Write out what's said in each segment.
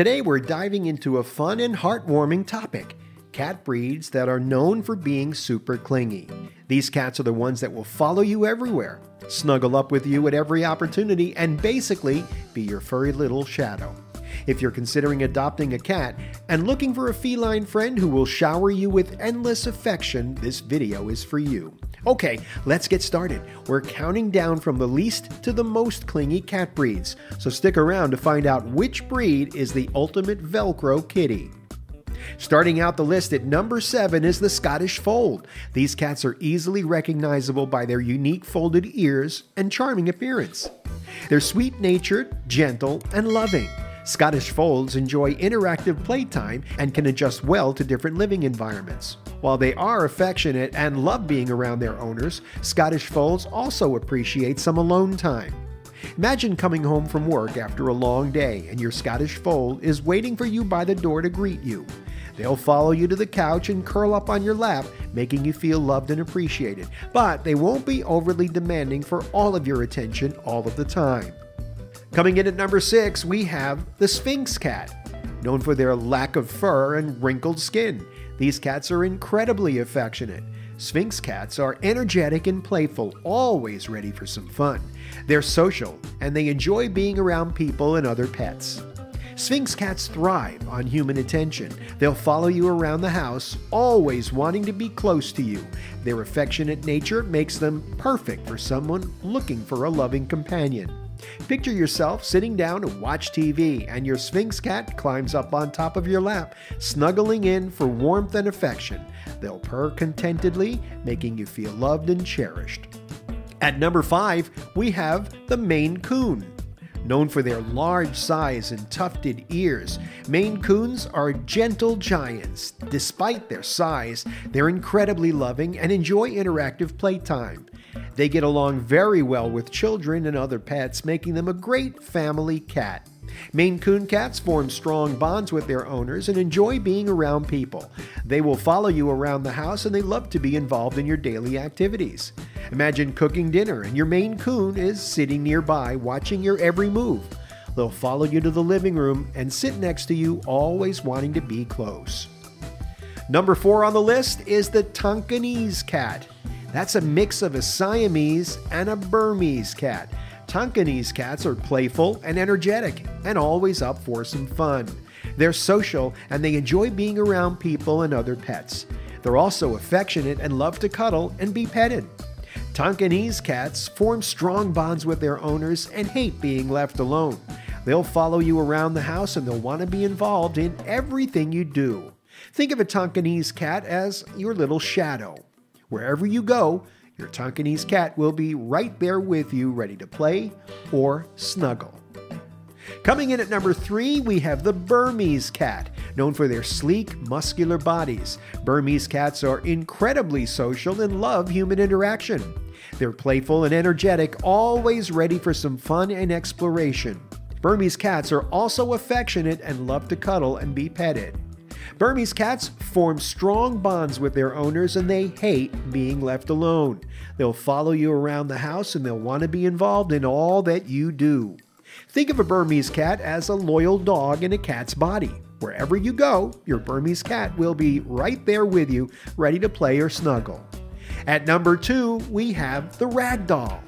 Today we're diving into a fun and heartwarming topic, cat breeds that are known for being super clingy. These cats are the ones that will follow you everywhere, snuggle up with you at every opportunity, and basically be your furry little shadow. If you're considering adopting a cat and looking for a feline friend who will shower you with endless affection, this video is for you. Okay, let's get started. We're counting down from the least to the most clingy cat breeds, so stick around to find out which breed is the ultimate Velcro kitty. Starting out the list at number 7 is the Scottish Fold. These cats are easily recognizable by their unique folded ears and charming appearance. They're sweet-natured, gentle, and loving. Scottish Folds enjoy interactive playtime and can adjust well to different living environments. While they are affectionate and love being around their owners, Scottish Folds also appreciate some alone time. Imagine coming home from work after a long day and your Scottish Fold is waiting for you by the door to greet you. They'll follow you to the couch and curl up on your lap, making you feel loved and appreciated, but they won't be overly demanding for all of your attention all of the time. Coming in at number 6, we have the Sphinx Cat. Known for their lack of fur and wrinkled skin, these cats are incredibly affectionate. Sphinx cats are energetic and playful, always ready for some fun. They're social, and they enjoy being around people and other pets. Sphinx cats thrive on human attention. They'll follow you around the house, always wanting to be close to you. Their affectionate nature makes them perfect for someone looking for a loving companion. Picture yourself sitting down to watch TV, and your Sphinx cat climbs up on top of your lap, snuggling in for warmth and affection. They'll purr contentedly, making you feel loved and cherished. At number 5, we have the Maine Coon. Known for their large size and tufted ears, Maine Coons are gentle giants. Despite their size, they're incredibly loving and enjoy interactive playtime. They get along very well with children and other pets, making them a great family cat. Maine Coon cats form strong bonds with their owners and enjoy being around people. They will follow you around the house, and they love to be involved in your daily activities. Imagine cooking dinner and your Maine Coon is sitting nearby watching your every move. They'll follow you to the living room and sit next to you, always wanting to be close. Number 4 on the list is the Tonkinese cat. That's a mix of a Siamese and a Burmese cat. Tonkinese cats are playful and energetic and always up for some fun. They're social, and they enjoy being around people and other pets. They're also affectionate and love to cuddle and be petted. Tonkinese cats form strong bonds with their owners and hate being left alone. They'll follow you around the house, and they'll want to be involved in everything you do. Think of a Tonkinese cat as your little shadow. Wherever you go, your Tonkinese cat will be right there with you, ready to play or snuggle. Coming in at number 3, we have the Burmese cat. Known for their sleek, muscular bodies, Burmese cats are incredibly social and love human interaction. They're playful and energetic, always ready for some fun and exploration. Burmese cats are also affectionate and love to cuddle and be petted. Burmese cats form strong bonds with their owners, and they hate being left alone. They'll follow you around the house, and they'll want to be involved in all that you do. Think of a Burmese cat as a loyal dog in a cat's body. Wherever you go, your Burmese cat will be right there with you, ready to play or snuggle. At number 2, we have the Ragdoll.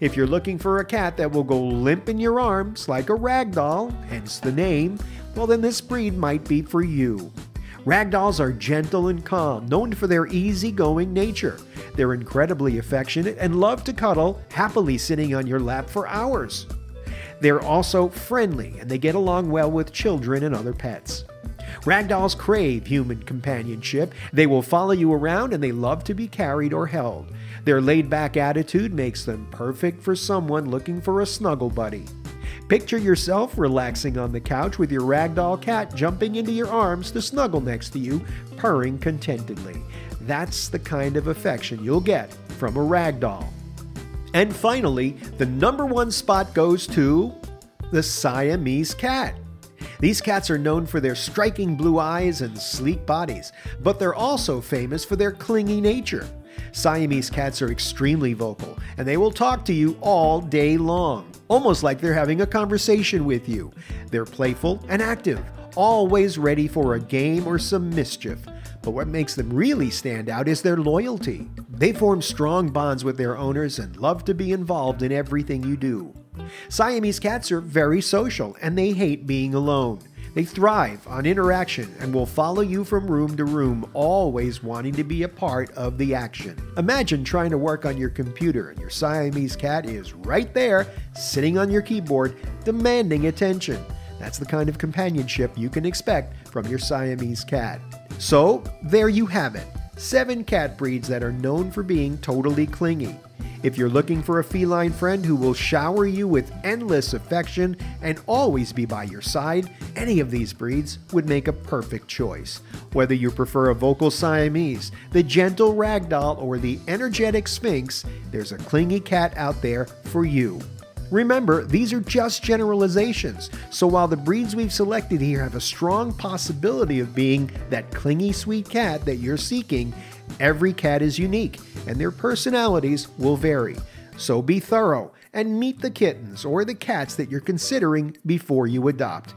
If you're looking for a cat that will go limp in your arms like a ragdoll, hence the name, well then this breed might be for you. Ragdolls are gentle and calm, known for their easygoing nature. They're incredibly affectionate and love to cuddle, happily sitting on your lap for hours. They're also friendly, and they get along well with children and other pets. Ragdolls crave human companionship. They will follow you around, and they love to be carried or held. Their laid-back attitude makes them perfect for someone looking for a snuggle buddy. Picture yourself relaxing on the couch with your Ragdoll cat jumping into your arms to snuggle next to you, purring contentedly. That's the kind of affection you'll get from a Ragdoll. And finally, the number 1 spot goes to the Siamese cat. These cats are known for their striking blue eyes and sleek bodies, but they're also famous for their clingy nature. Siamese cats are extremely vocal, and they will talk to you all day long, almost like they're having a conversation with you. They're playful and active, always ready for a game or some mischief. But what makes them really stand out is their loyalty. They form strong bonds with their owners and love to be involved in everything you do. Siamese cats are very social, and they hate being alone. They thrive on interaction and will follow you from room to room, always wanting to be a part of the action. Imagine trying to work on your computer and your Siamese cat is right there, sitting on your keyboard, demanding attention. That's the kind of companionship you can expect from your Siamese cat. So, there you have it. 7 cat breeds that are known for being totally clingy. If you're looking for a feline friend who will shower you with endless affection and always be by your side, any of these breeds would make a perfect choice. Whether you prefer a vocal Siamese, the gentle Ragdoll, or the energetic Sphinx, there's a clingy cat out there for you. Remember, these are just generalizations, so while the breeds we've selected here have a strong possibility of being that clingy sweet cat that you're seeking, every cat is unique and their personalities will vary. So be thorough and meet the kittens or the cats that you're considering before you adopt.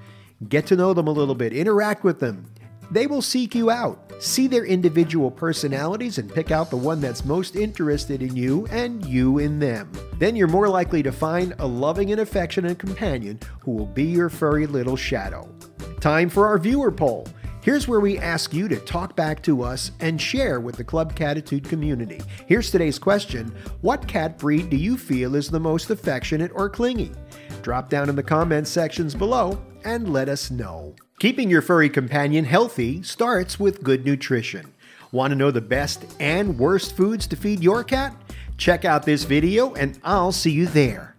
Get to know them a little bit, interact with them. They will seek you out. See their individual personalities and pick out the one that's most interested in you and you in them. Then you're more likely to find a loving and affectionate companion who will be your furry little shadow. Time for our viewer poll. Here's where we ask you to talk back to us and share with the Club Catitude community. Here's today's question: what cat breed do you feel is the most affectionate or clingy? Drop down in the comments sections below and let us know. Keeping your furry companion healthy starts with good nutrition. Want to know the best and worst foods to feed your cat? Check out this video and I'll see you there.